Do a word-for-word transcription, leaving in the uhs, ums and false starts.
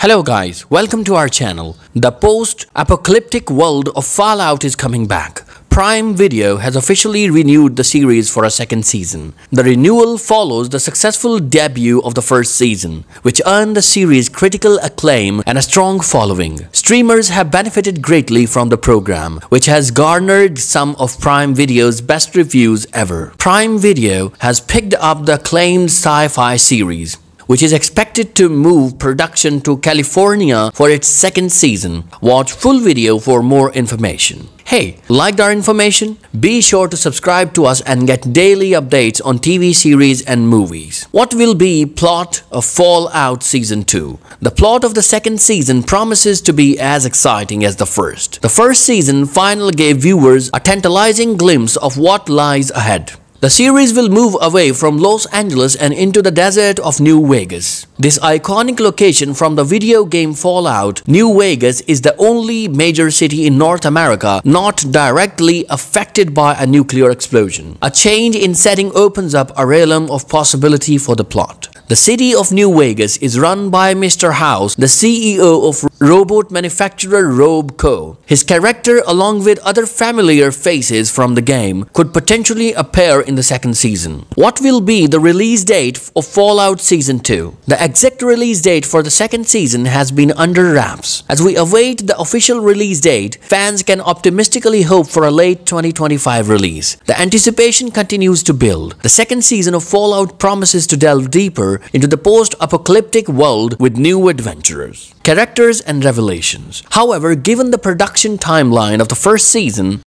Hello guys, welcome to our channel. The post-apocalyptic world of Fallout is coming back. Prime Video has officially renewed the series for a second season. The renewal follows the successful debut of the first season, which earned the series critical acclaim and a strong following. Streamers have benefited greatly from the program, which has garnered some of Prime Video's best reviews ever. Prime Video has picked up the acclaimed sci-fi series, which is expected to move production to California for its second season. Watch full video for more information. Hey, liked our information? Be sure to subscribe to us and get daily updates on T V series and movies. What will be plot of Fallout Season two? The plot of the second season promises to be as exciting as the first. The first season finally gave viewers a tantalizing glimpse of what lies ahead. The series will move away from Los Angeles and into the desert of New Vegas. This iconic location from the video game Fallout, New Vegas is the only major city in North America not directly affected by a nuclear explosion. A change in setting opens up a realm of possibility for the plot. The city of New Vegas is run by Mister House, the C E O of robot manufacturer RobCo. His character, along with other familiar faces from the game, could potentially appear in the second season. What will be the release date of Fallout Season two? The exact release date for the second season has been under wraps. As we await the official release date, fans can optimistically hope for a late twenty twenty-five release. The anticipation continues to build. The second season of Fallout promises to delve deeper into the post-apocalyptic world with new adventurers, characters and revelations. However, given the production timeline of the first season,